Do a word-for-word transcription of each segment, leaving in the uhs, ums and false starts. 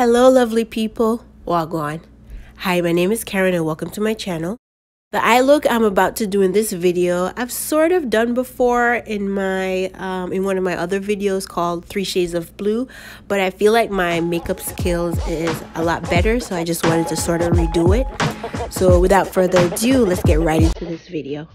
Hello lovely people, Wagwan. Hi, my name is Karen and welcome to my channel. The eye look I'm about to do in this video, I've sort of done before in my um, in one of my other videos called Three Shades of Blue, but I feel like my makeup skills is a lot better, so I just wanted to sort of redo it. So without further ado, let's get right into this video.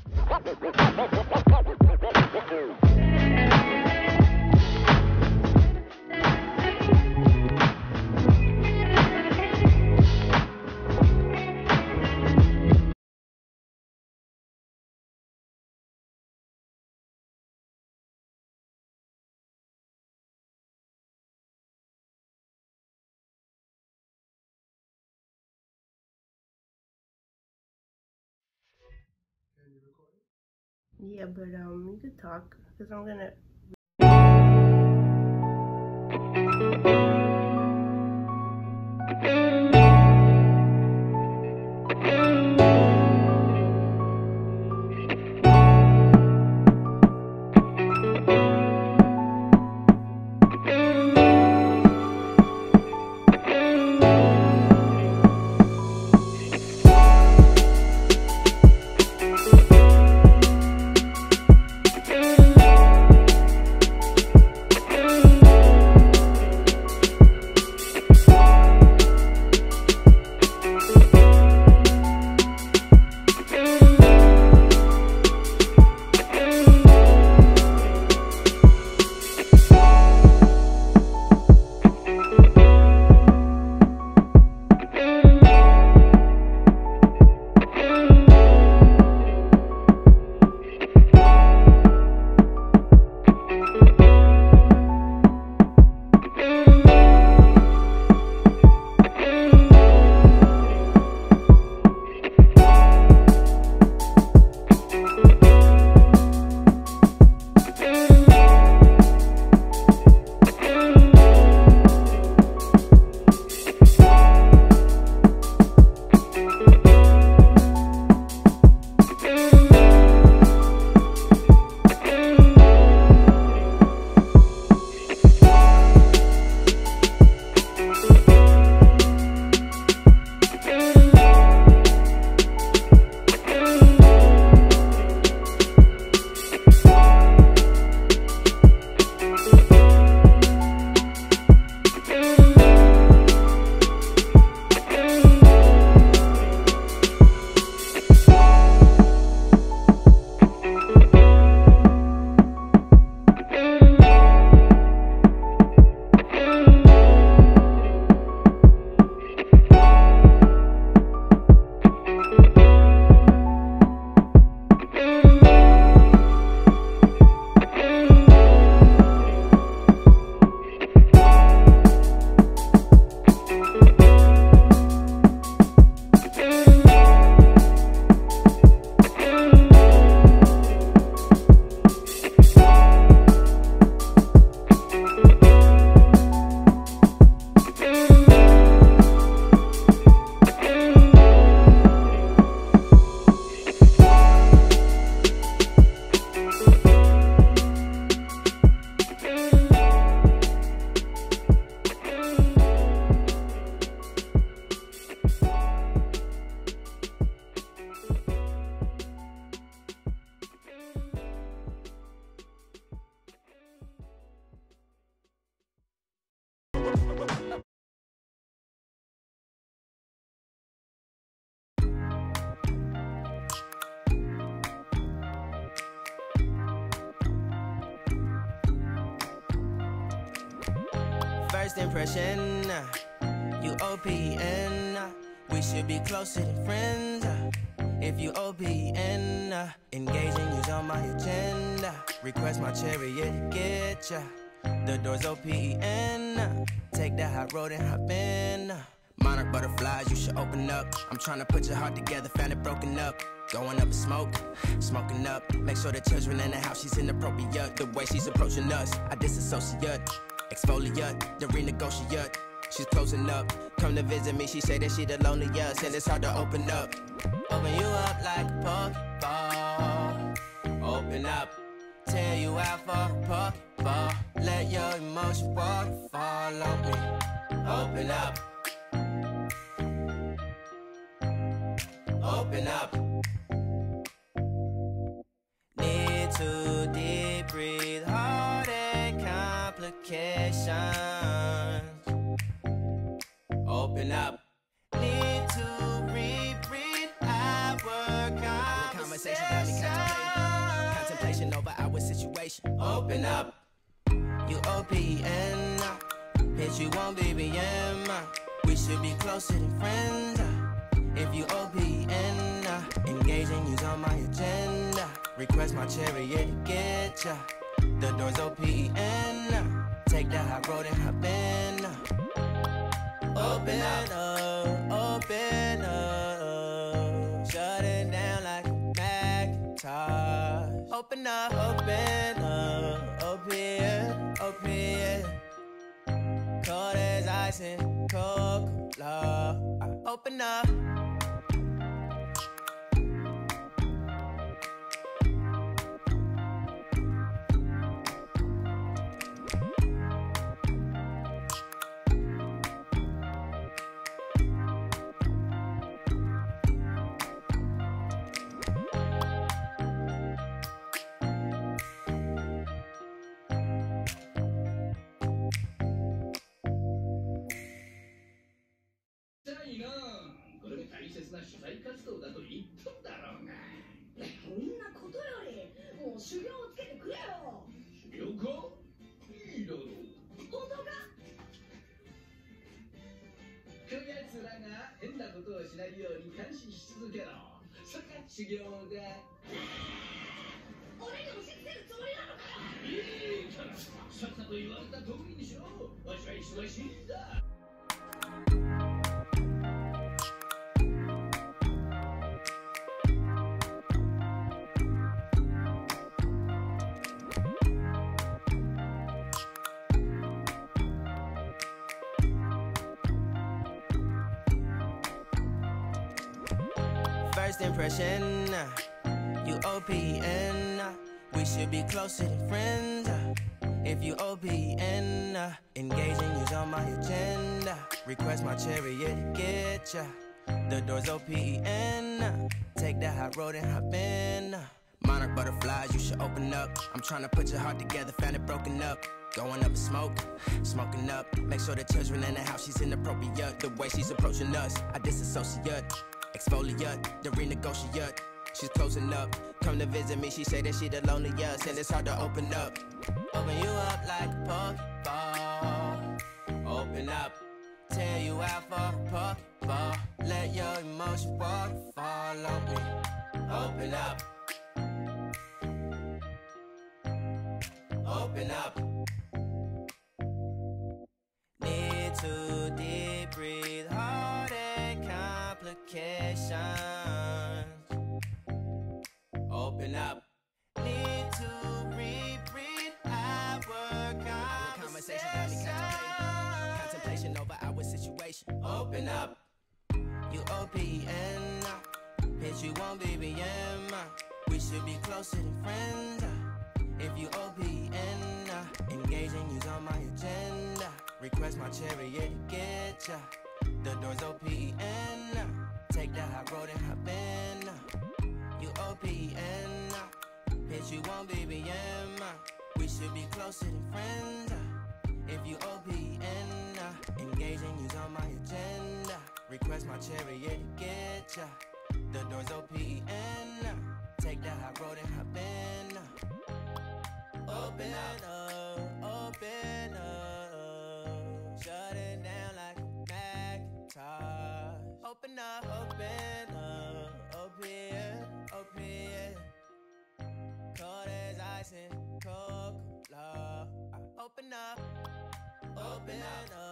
Yeah, but um, you could talk because I'm gonna. First impression, you O P N. We should be closer than friends. If you O P N, engaging you's on my agenda. Request my chariot to get ya. The door's O P N. Take the hot road and hop in. Monarch butterflies, you should open up. I'm trying to put your heart together, found it broken up. Going up in smoke, smoking up. Make sure the children in the house, she's inappropriate. The way she's approaching us, I disassociate. Exfoliate, the renegotiate. She's closing up. Come to visit me, she say that she the loneliest, and it's hard to open up. Open you up like a pokeball. Open up, tear you out for a pokeball. Let your emotions waterfall on me. Open up. Open up. Need to deep breathe, heart and complications. Open up. Need to re-breathe our conversation. Contemplation over our situation. Open up. You O P N, bitch, you won't B B M. We should be closer than friends. If you O P N, engaging you's on my agenda. Request my chariot to get ya. The door's O P N. Take the high road and hop in. Open up, open up. Shut it down like a Macintosh. Open up, open up, open up. Cold as ice and Coca-Cola. Open up. First impression, you O P N. We should be closer than friends. If you O P N, engaging you's on my agenda. Request my chariot to get ya. The door's O P N. Take the high road and hop in. Monarch butterflies, you should open up. I'm tryna put your heart together, found it broken up. Going up in smoke, smoking up. Make sure the children in the house, she's inappropriate. The way she's approaching us, I disassociate. Exfoliate, the renegotiate. She's closing up. Come to visit me, she say that she the loneliest, and it's hard to open up. Open you up like a puffball. Open up. Tear you out for a puffball. Let your emotion waterfall on me. Open up. Open up. Need to deep breathe, heart and complications. Open up. Need to re-breathe our conversation. Contemplation over our situation. Open up. You O P N, bitch, you won't B B M. We should be closer than friends. If you O P N, engaging you's on my agenda. Request my chariot to get ya. The door's O P N. Take the high road and hop in. You O P N, bitch, you won't B B M. We should be closer than friends. If you O P N, engaging you's on my agenda. Request my chariot to get ya. The door's O P N. Take the high road and hop in. Open up, open up. Shut it down like a Macintosh. Open up, open up, open up, open up. Cold as ice and Coca-Cola. Open up, open up.